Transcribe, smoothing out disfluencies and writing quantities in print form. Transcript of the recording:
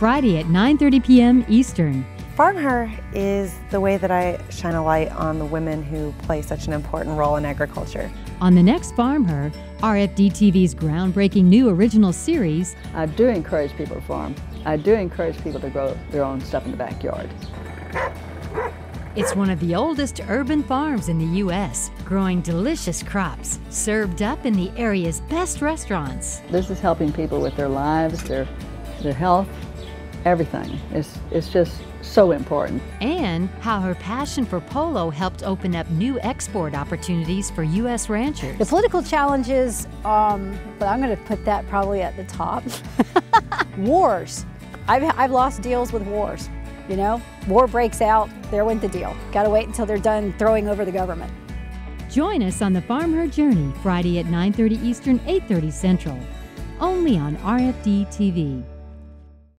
Friday at 9:30 p.m. Eastern. FarmHer is the way that I shine a light on the women who play such an important role in agriculture. On the next FarmHer, RFD-TV's groundbreaking new original series. I do encourage people to farm. I do encourage people to grow their own stuff in the backyard. It's one of the oldest urban farms in the U.S., growing delicious crops, served up in the area's best restaurants. This is helping people with their lives, their health, everything. It's just so important. And how her passion for polo helped open up new export opportunities for U.S. ranchers. The political challenges, but I'm going to put that probably at the top. Wars. I've lost deals with wars. You know, war breaks out, there went the deal. Got to wait until they're done throwing over the government. Join us on the FarmHer Journey, Friday at 9:30 Eastern, 8:30 Central, only on RFD-TV.